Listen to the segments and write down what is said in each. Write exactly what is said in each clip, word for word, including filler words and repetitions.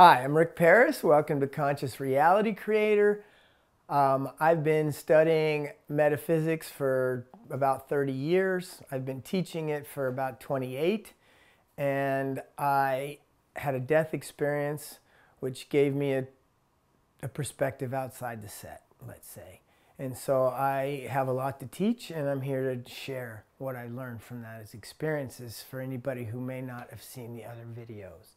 Hi, I'm Rick Paris. Welcome to Conscious Reality Creator. Um, I've been studying metaphysics for about thirty years. I've been teaching it for about twenty-eight, and I had a death experience which gave me a, a perspective outside the set, let's say. And so I have a lot to teach, and I'm here to share what I learned from that as experiences for anybody who may not have seen the other videos.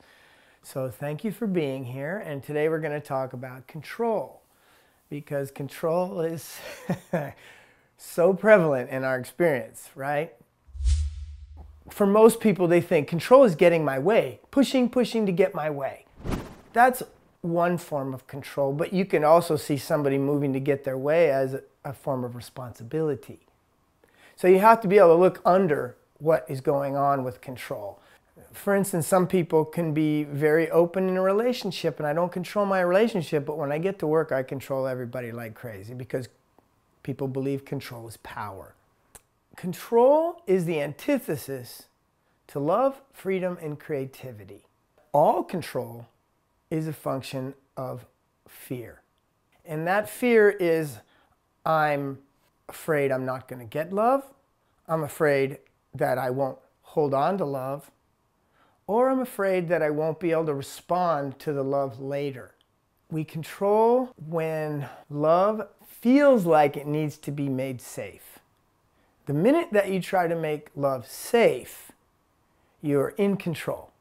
So thank you for being here, and today we're going to talk about control, because control is so prevalent in our experience, right? For most people, they think control is getting my way, pushing, pushing to get my way. That's one form of control, but you can also see somebody moving to get their way as a form of responsibility. So you have to be able to look under what is going on with control. For instance, some people can be very open in a relationship, and I don't control my relationship, but when I get to work, I control everybody like crazy because people believe control is power. Control is the antithesis to love, freedom, and creativity. All control is a function of fear. And that fear is, I'm afraid I'm not going to get love, I'm afraid that I won't hold on to love, or I'm afraid that I won't be able to respond to the love later. We control when love feels like it needs to be made safe. The minute that you try to make love safe, you're in control.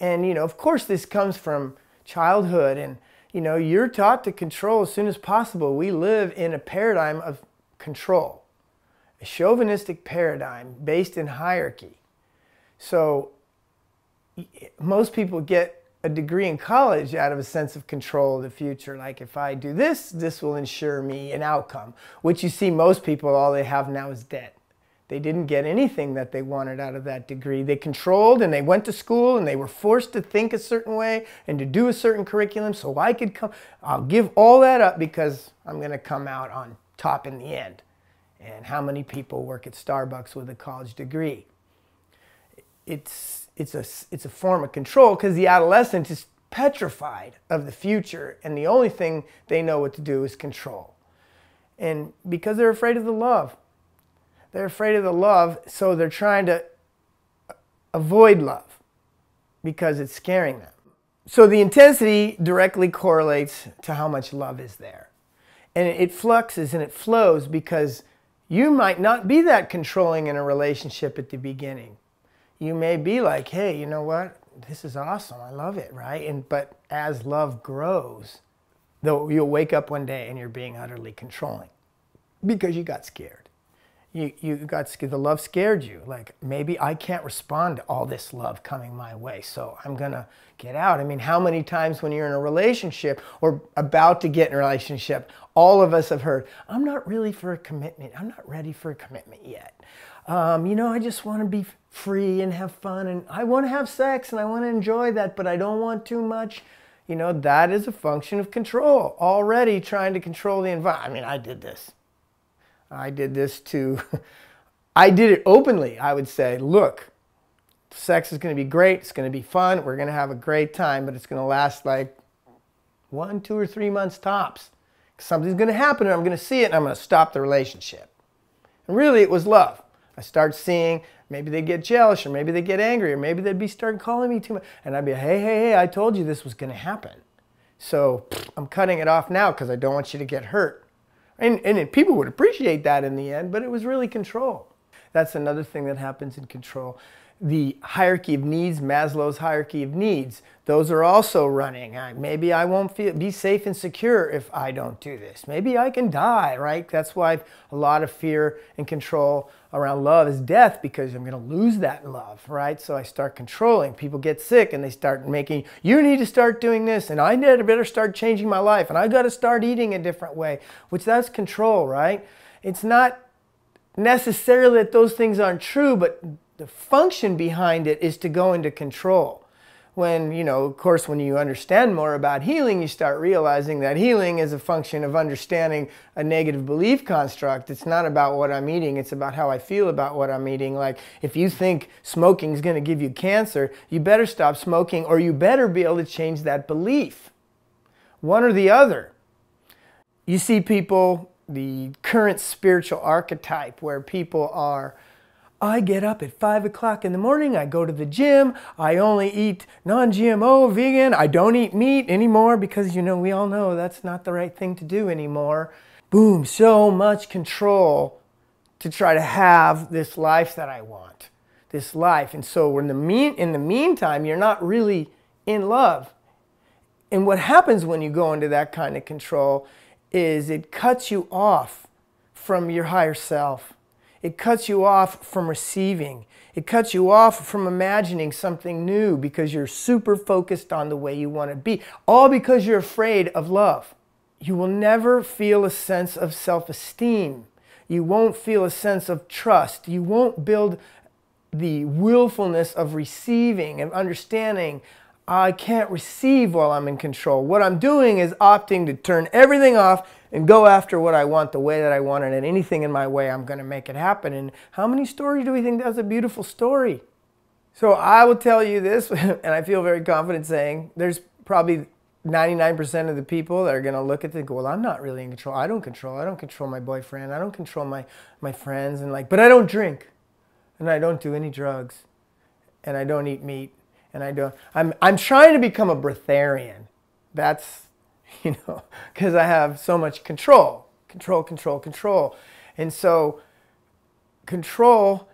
And, you know, of course this comes from childhood, and, you know, you're taught to control as soon as possible. We live in a paradigm of control, a chauvinistic paradigm based in hierarchy. So most people get a degree in college out of a sense of control of the future. Like, if I do this, this will ensure me an outcome. Which you see most people, all they have now is debt. They didn't get anything that they wanted out of that degree. They controlled, and they went to school, and they were forced to think a certain way and to do a certain curriculum so I could come. I'll give all that up because I'm going to come out on top in the end. And how many people work at Starbucks with a college degree? It's, it's, a, it's a form of control because the adolescent is petrified of the future, and the only thing they know what to do is control. And because they're afraid of the love. They're afraid of the love, so they're trying to avoid love because it's scaring them. So the intensity directly correlates to how much love is there. And it fluxes and it flows because you might not be that controlling in a relationship at the beginning. You may be like, hey, you know what? This is awesome. I love it, right? And but as love grows, though, you'll wake up one day and you're being utterly controlling because you got scared. You, you got scared. The love scared you. Like, maybe I can't respond to all this love coming my way, so I'm going to get out. I mean, how many times when you're in a relationship or about to get in a relationship, all of us have heard, I'm not really for a commitment. I'm not ready for a commitment yet. Um, you know, I just want to be free and have fun, and I want to have sex and I want to enjoy that, but I don't want too much. You know, that is a function of control. Already trying to control the environment. I mean, I did this. I did this to, I did it openly. I would say, look, sex is going to be great. It's going to be fun. We're going to have a great time, but it's going to last like one, two, or three months tops. Something's going to happen, and I'm going to see it, and I'm going to stop the relationship. And really, it was love. I start seeing, maybe they get jealous, or maybe they get angry, or maybe they'd be starting calling me too much. And I'd be, hey, hey, hey, I told you this was going to happen. So I'm cutting it off now because I don't want you to get hurt. And, and people would appreciate that in the end, but it was really control. That's another thing that happens in control. The hierarchy of needs, Maslow's hierarchy of needs, those are also running. I, maybe I won't feel, be safe and secure if I don't do this. Maybe I can die, right? That's why a lot of fear and control around love is death, because I'm going to lose that love, right? So I start controlling. People get sick and they start making, you need to start doing this, and I need to better start changing my life, and I got to start eating a different way, which that's control, right? It's not necessarily that those things aren't true, but the function behind it is to go into control. when, you know, of course, when you understand more about healing, you start realizing that healing is a function of understanding a negative belief construct. It's not about what I'm eating. It's about how I feel about what I'm eating. Like, if you think smoking is going to give you cancer, you better stop smoking, or you better be able to change that belief. One or the other. You see people, the current spiritual archetype where people are, I get up at five o'clock in the morning, I go to the gym, I only eat non G M O, vegan, I don't eat meat anymore because, you know, we all know that's not the right thing to do anymore. Boom, so much control to try to have this life that I want, this life. And so in the, mean, in the meantime, you're not really in love. And what happens when you go into that kind of control is it cuts you off from your higher self. It cuts you off from receiving. It cuts you off from imagining something new because you're super focused on the way you want to be. All because you're afraid of love. You will never feel a sense of self-esteem. You won't feel a sense of trust. You won't build the willfulness of receiving and understanding. I can't receive while I'm in control. What I'm doing is opting to turn everything off and go after what I want the way that I want it, and anything in my way, I'm going to make it happen. And how many stories do we think that's a beautiful story? So I will tell you this, and I feel very confident saying, there's probably ninety-nine percent of the people that are going to look at it and go, well, I'm not really in control. I don't control. I don't control my boyfriend. I don't control my, my friends. And like, but I don't drink, and I don't do any drugs, and I don't eat meat. And I don't, I'm, I'm trying to become a breatharian. That's, you know, because I have so much control. Control, control, control. And so control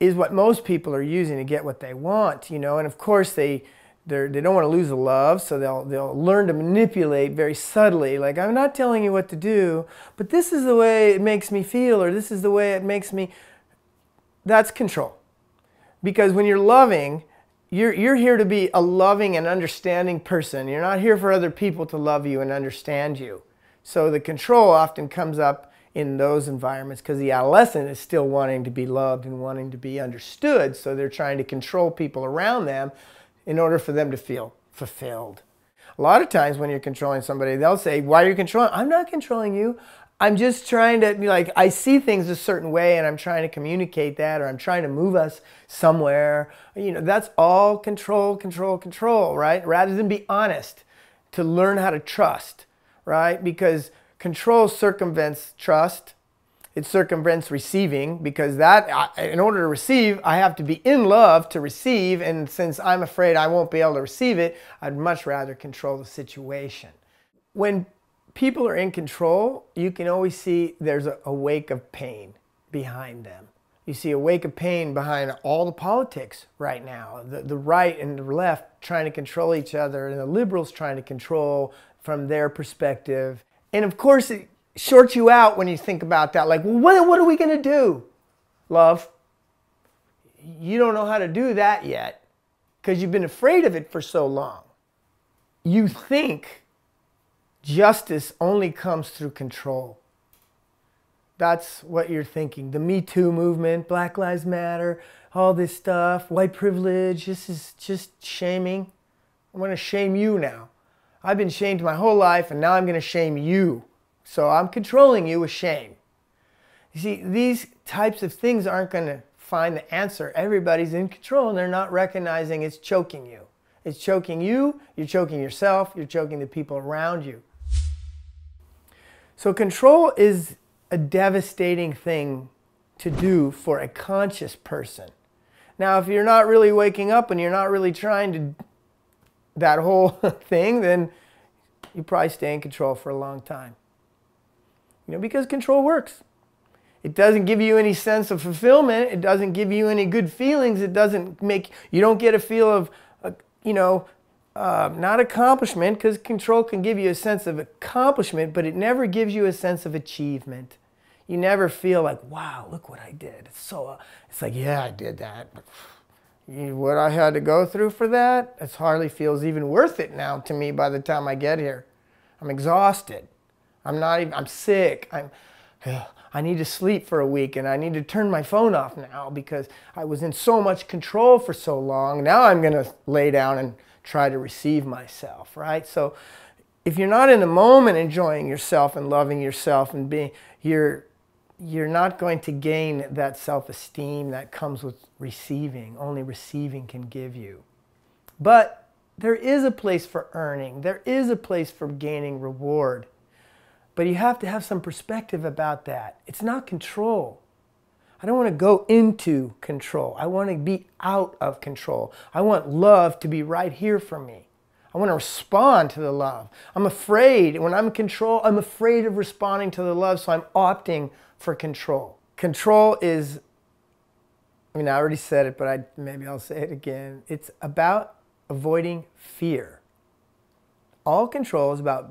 is what most people are using to get what they want, you know. And of course, they, they don't want to lose the love, so they'll, they'll learn to manipulate very subtly. Like, I'm not telling you what to do, but this is the way it makes me feel, or this is the way it makes me. That's control. Because when you're loving, You're, you're here to be a loving and understanding person. You're not here for other people to love you and understand you. So the control often comes up in those environments because the adolescent is still wanting to be loved and wanting to be understood. So they're trying to control people around them in order for them to feel fulfilled. A lot of times when you're controlling somebody, they'll say, why are you controlling? I'm not controlling you. I'm just trying to be like, I see things a certain way and I'm trying to communicate that, or I'm trying to move us somewhere. You know, that's all control, control, control, right? Rather than be honest, to learn how to trust, right? Because control circumvents trust. It circumvents receiving, because that, in order to receive, I have to be in love to receive. And since I'm afraid I won't be able to receive it, I'd much rather control the situation. When people are in control, you can always see there's a, a wake of pain behind them. You see a wake of pain behind all the politics right now. The, the right and the left trying to control each other, and the liberals trying to control from their perspective. And of course, it shorts you out when you think about that. Like, well, what, what are we going to do? Love, you don't know how to do that yet because you've been afraid of it for so long. You think justice only comes through control. That's what you're thinking. The Me Too movement, Black Lives Matter, all this stuff, white privilege, this is just shaming. I'm going to shame you now. I've been shamed my whole life, and now I'm going to shame you. So I'm controlling you with shame. You see, these types of things aren't going to find the answer. Everybody's in control, and they're not recognizing it's choking you. It's choking you, you're choking yourself, you're choking the people around you. So control is a devastating thing to do for a conscious person. Now, if you're not really waking up and you're not really trying to that whole thing, then you probably stay in control for a long time. You know, because control works. It doesn't give you any sense of fulfillment. It doesn't give you any good feelings. It doesn't make, you don't get a feel of, you know, Uh, not accomplishment, because control can give you a sense of accomplishment, but it never gives you a sense of achievement. You never feel like, wow, look what I did. It's so, uh, it's like, yeah, I did that. But you, what I had to go through for that, it hardly feels even worth it now to me by the time I get here. I'm exhausted. I'm not even, I'm sick. I'm, ugh, I need to sleep for a week, and I need to turn my phone off now because I was in so much control for so long. Now I'm going to lay down and try to receive myself, right? So if you're not in the moment enjoying yourself and loving yourself and being, you're, you're not going to gain that self-esteem that comes with receiving. Only receiving can give you. But there is a place for earning. There is a place for gaining reward. But you have to have some perspective about that. It's not control. I don't want to go into control. I want to be out of control. I want love to be right here for me. I want to respond to the love. I'm afraid. When I'm in control, I'm afraid of responding to the love, so I'm opting for control. Control is, I mean, I already said it, but I, maybe I'll say it again. It's about avoiding fear. All control is about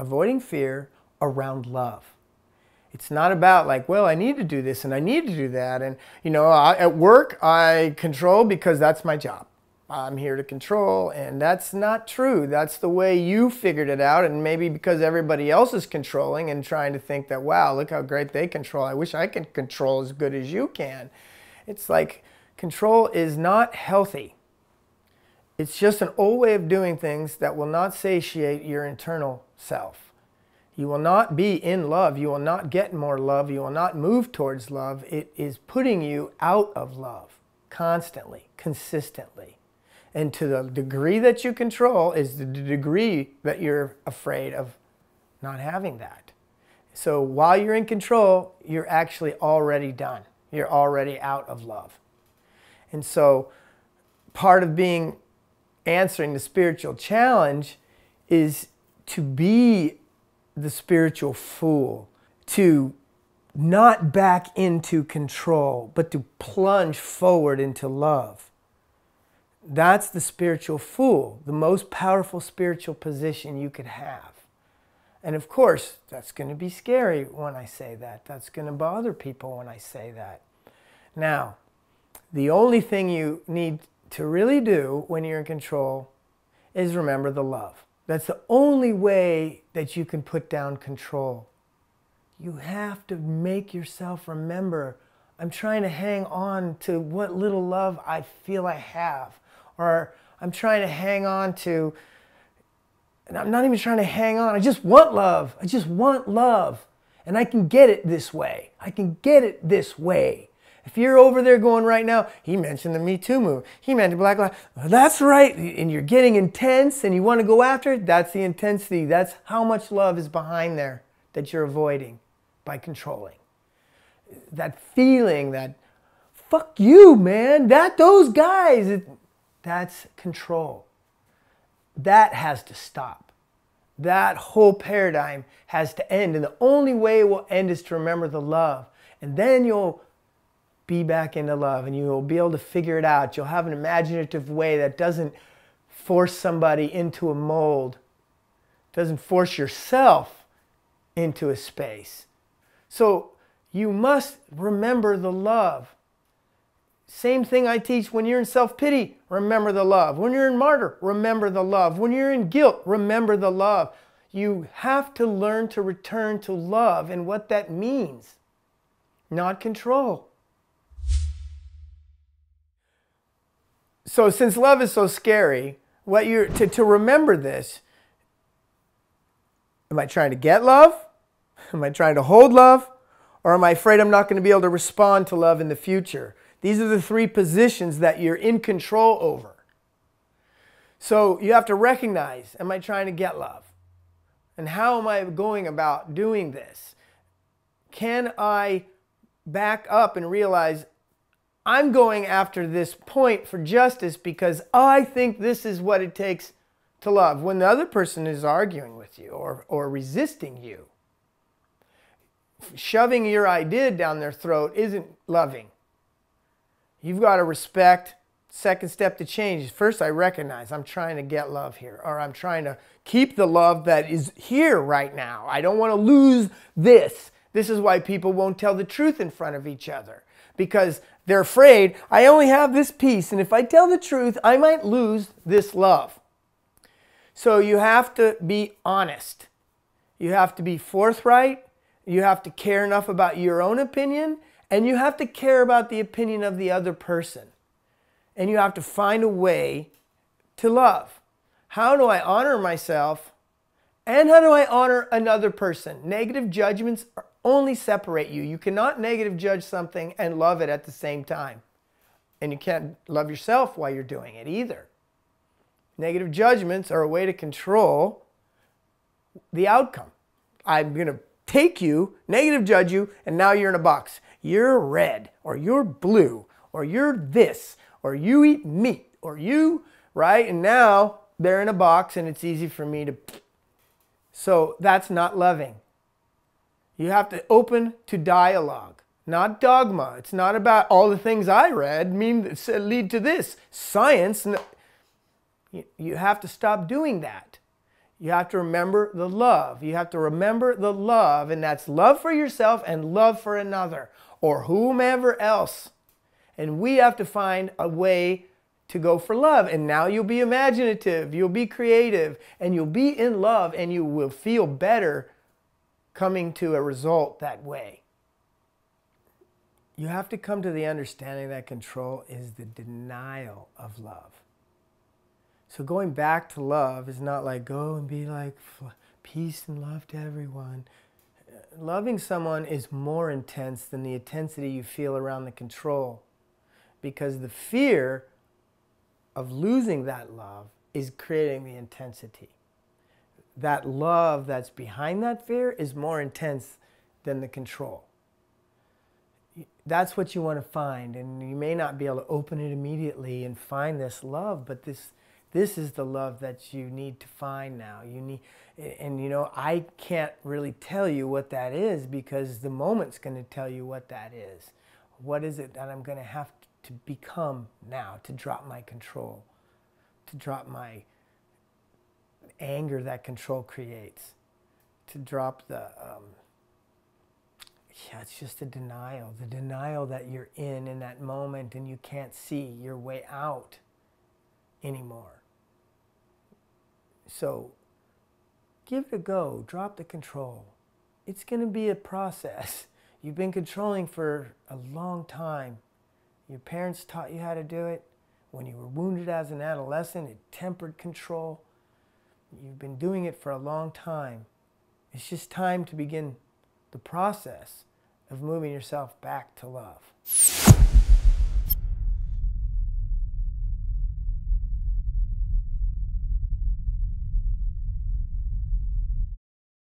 avoiding fear around love. It's not about like, well, I need to do this and I need to do that. And, you know, I, at work, I control because that's my job. I'm here to control, and that's not true. That's the way you figured it out, and maybe because everybody else is controlling and trying to think that, wow, look how great they control. I wish I could control as good as you can. It's like control is not healthy. It's just an old way of doing things that will not satiate your internal self. You will not be in love. You will not get more love. You will not move towards love. It is putting you out of love constantly, consistently. And to the degree that you control is the degree that you're afraid of not having that. So while you're in control, you're actually already done. You're already out of love. And so part of being, answering the spiritual challenge is to be the spiritual fool, to not back into control, but to plunge forward into love. That's the spiritual fool, the most powerful spiritual position you could have. And of course, that's going to be scary when I say that. That's going to bother people when I say that. Now, the only thing you need to really do when you're in control is remember the love. That's the only way that you can put down control. You have to make yourself remember, I'm trying to hang on to what little love I feel I have. Or I'm trying to hang on to, and I'm not even trying to hang on, I just want love. I just want love. And I can get it this way. I can get it this way. If you're over there going right now, he mentioned the Me Too movement. He mentioned Black Lives. That's right. And you're getting intense and you want to go after it. That's the intensity. That's how much love is behind there that you're avoiding by controlling. That feeling that, fuck you, man. That, those guys. It, that's control. That has to stop. That whole paradigm has to end. And the only way it will end is to remember the love. And then you'll be back into love, and you'll be able to figure it out. You'll have an imaginative way that doesn't force somebody into a mold, doesn't force yourself into a space. So you must remember the love. Same thing I teach when you're in self-pity, remember the love. When you're in martyr, remember the love. When you're in guilt, remember the love. You have to learn to return to love and what that means, not control. So since love is so scary, what you're, to, to remember this, am I trying to get love? Am I trying to hold love? Or am I afraid I'm not going to be able to respond to love in the future? These are the three positions that you're in control over. So you have to recognize, am I trying to get love? And how am I going about doing this? Can I back up and realize, I'm going after this point for justice because I think this is what it takes to love when the other person is arguing with you or, or resisting you. Shoving your idea down their throat isn't loving. You've got to respect. Second step to change is first I recognize I'm trying to get love here, or I'm trying to keep the love that is here right now. I don't want to lose this. This is why people won't tell the truth in front of each other. Because they're afraid, I only have this piece, and if I tell the truth, I might lose this love. So you have to be honest. You have to be forthright. You have to care enough about your own opinion, and you have to care about the opinion of the other person. And you have to find a way to love. how do I honor myself and how do I honor another person? Negative judgments only separate you. You cannot negative judge something and love it at the same time. And you can't love yourself while you're doing it either. Negative judgments are a way to control the outcome. I'm going to take you, negative judge you, and now you're in a box. You're red, or you're blue, or you're this, or you eat meat, or you, right? And now they're in a box and it's easy for me to... So that's not loving. You have to open to dialogue, not dogma. It's not about all the things I read mean lead to this. Science... You have to stop doing that. You have to remember the love. You have to remember the love, and that's love for yourself and love for another or whomever else. And we have to find a way to go for love. And now you'll be imaginative, you'll be creative, and you'll be in love, and you will feel better coming to a result that way. You have to come to the understanding that control is the denial of love. So going back to love is not like go and be like peace and love to everyone. Loving someone is more intense than the intensity you feel around the control, because the fear of losing that love is creating the intensity. That love that's behind that fear is more intense than the control. That's what you want to find, and you may not be able to open it immediately and find this love, but this This is the love that you need to find now. You need, and you know, I can't really tell you what that is, because the moment's going to tell you what that is. What is it that I'm going to have to become now to drop my control, to drop my anger that control creates, to drop the, um, yeah, it's just a denial, the denial that you're in in that moment and you can't see your way out anymore. So give it a go. Drop the control. It's going to be a process. You've been controlling for a long time. Your parents taught you how to do it. When you were wounded as an adolescent, it tempered control. You've been doing it for a long time. It's just time to begin the process of moving yourself back to love.